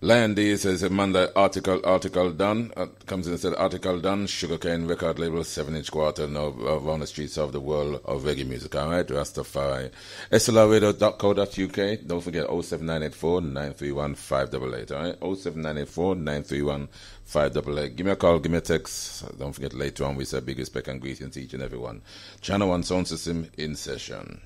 Lion D says a man that article done, comes in and said article done, Sugarcane record label, 7-inch quarter, now on the streets of the world of reggae music. All right, Rastafari. SLRradio.co.uk. Don't forget 07984 931 588. All right, 07984 931 588. Give me a call, give me a text. Don't forget later on we say big respect and greetings to each and everyone. Channel One Sound System in session.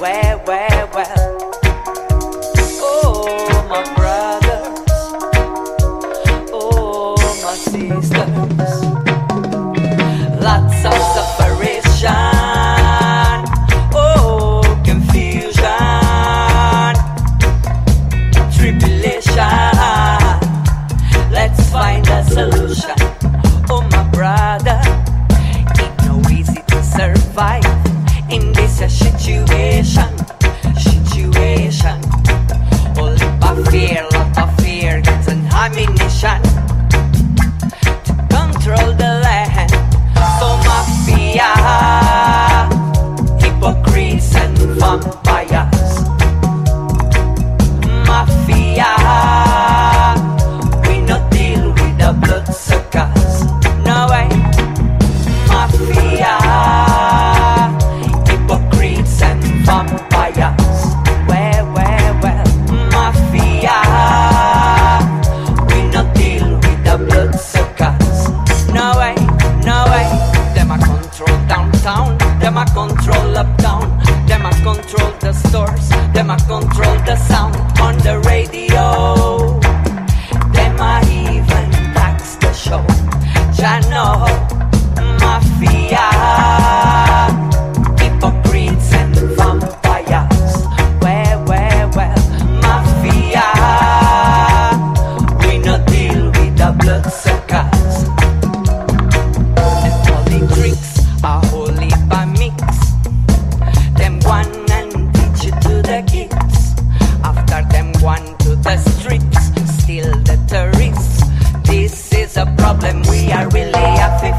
Well, oh my brothers, oh my sisters, lots of separation, oh confusion, tribulation, let's find a solution, oh my brother, it's no easy to survive in this situation. Lot of fear gets an ammunition to control the land. So mafia, hypocrites and vampires. Mafia, we no deal with the bloodsuckers. No way. Mafia, hypocrites and vampires. Them a control up down, them a control the stores, them a control the sound on the radio. Them a even tax the show. Ja know, mafia, hypocrites and vampires. Well, mafia, we no deal with the bloodsuckers. And all the tricks are holy. The streets, still the terrorists. This is a problem we are really happy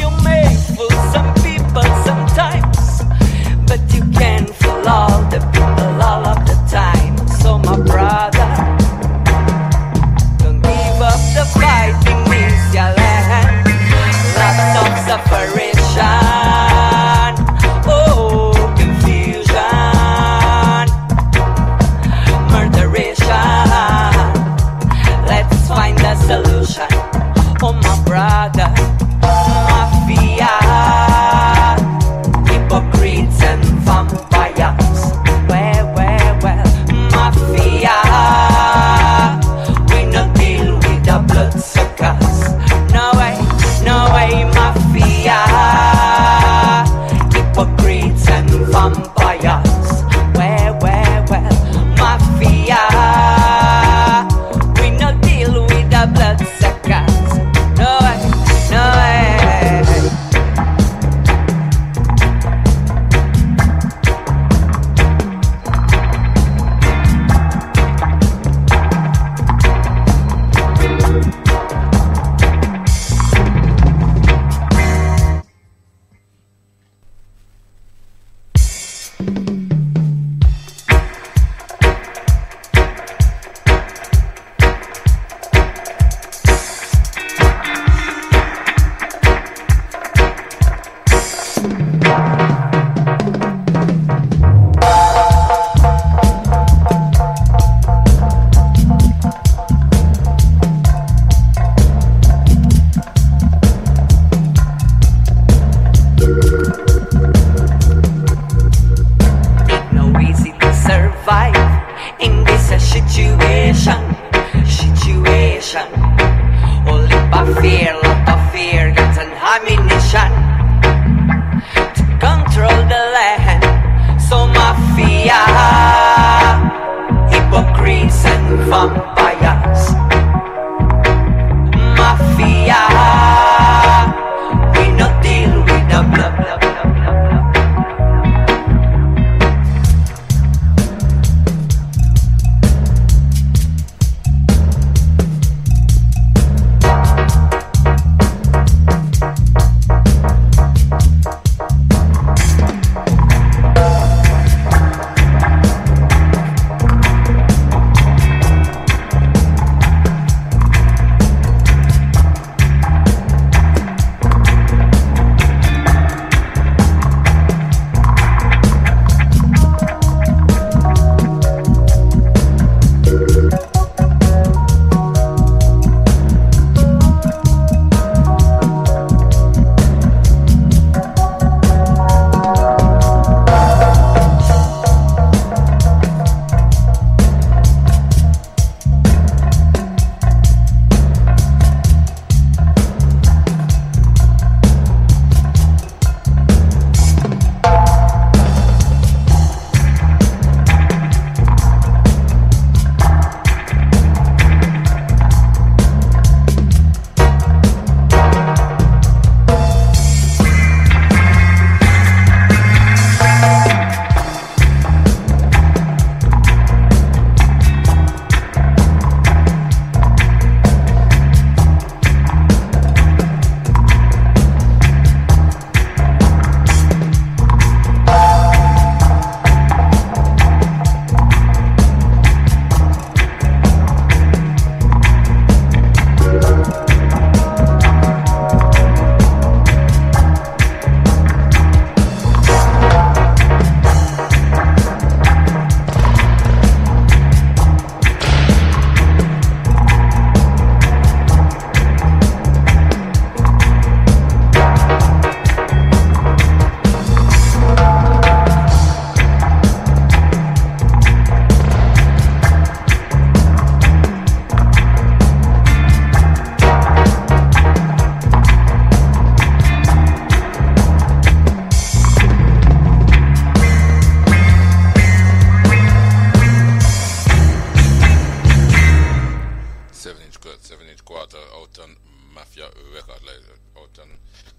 You may fool some people sometimes, but you can't fool all the people all of the time. So my brother, don't give up the fight in this your land. Lots of separation, oh confusion, murderation. Find a solution, oh my brother. Mafia, hypocrites and vampires. Well, mafia, we no deal with the bloodsuckers. No way, mafia, hypocrites and vampires. Well, mafia.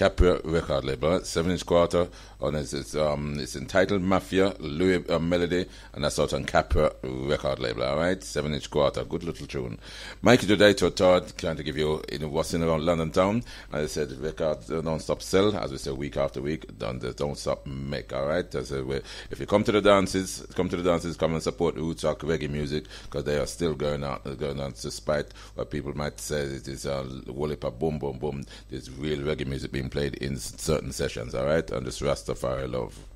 Capra record label, 7-inch quarter, and it's entitled Mafia, Louie Melody, and that's out on Capra record label, alright? 7-inch quarter, good little tune. Mikey Dread to a third, trying to give you what's in around London town, and I said records don't stop sell, as we say week after week, don't stop make, alright? If you come to the dances, come and support U-Talk reggae music, because they are still going on, despite what people might say it is a wallop, boom, boom, boom, there's real reggae music being played in certain sessions, alright? And this Rastafari love.